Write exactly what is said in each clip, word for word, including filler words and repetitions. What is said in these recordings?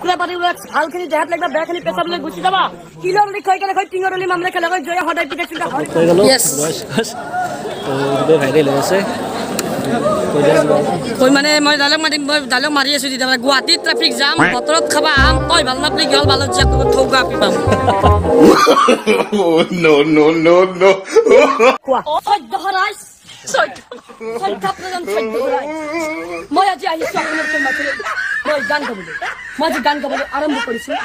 টুকৰা পাতি ভালখিনি দেহাত লাগা বেখিনি পেছাব লৈ গুচি যাবা কিলৰ লি কই কেনে কই টিঙৰ লি মামলা খেলা গৈ জয় হদাই পিটা চিন্তা হয় ইয়েস তো দে ভাইৰেল হৈছে কই মানে মই ডালক মাৰি মই ডালক মাৰি আছো দিবা গুৱাহাটী ট্ৰেফিক জাম পতৰত খাবা আম কই ভাল নাপলি গল ভাল যাক থৌগা পিবা নো নো নো নো ও দহৰাই Soi, soi capul de Moi azi aici să nu te mai trei. Moi gan capul. Moi gan capul. Aram de poliție.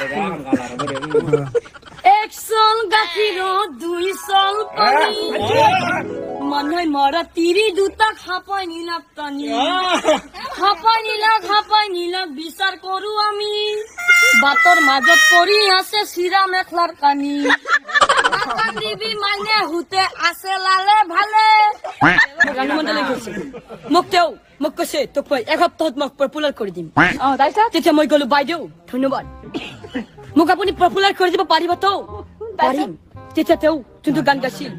Ek sol gatiro, dui sol pani. Manai mara tiri duta khapai nila tani. Khapai nila khapai nila bisar koru ami. Bator majat pori ase sira mekhlar kani. দিবি মানে হুতে আছে লালে ভালে গানমন্ডলে কইছে মুক্তেও মুক কইছে তো কই এক সপ্তাহত মক পপুলার কৰি দিম অ দাইছা তেতিয়া মই গলো বাইদেউ ধন্যবাদ মোক আপুনি পপুলার কৰি দিব পাৰিব তো পাৰিম তেতিয়া তেও কিন্তু গান গাছিল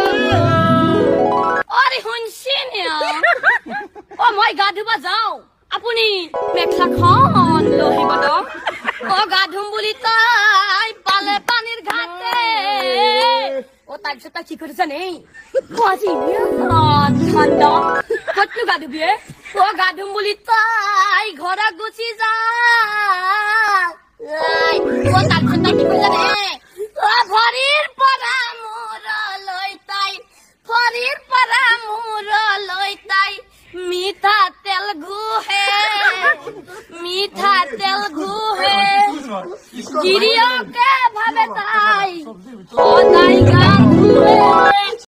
Giriyo ke bhabe ta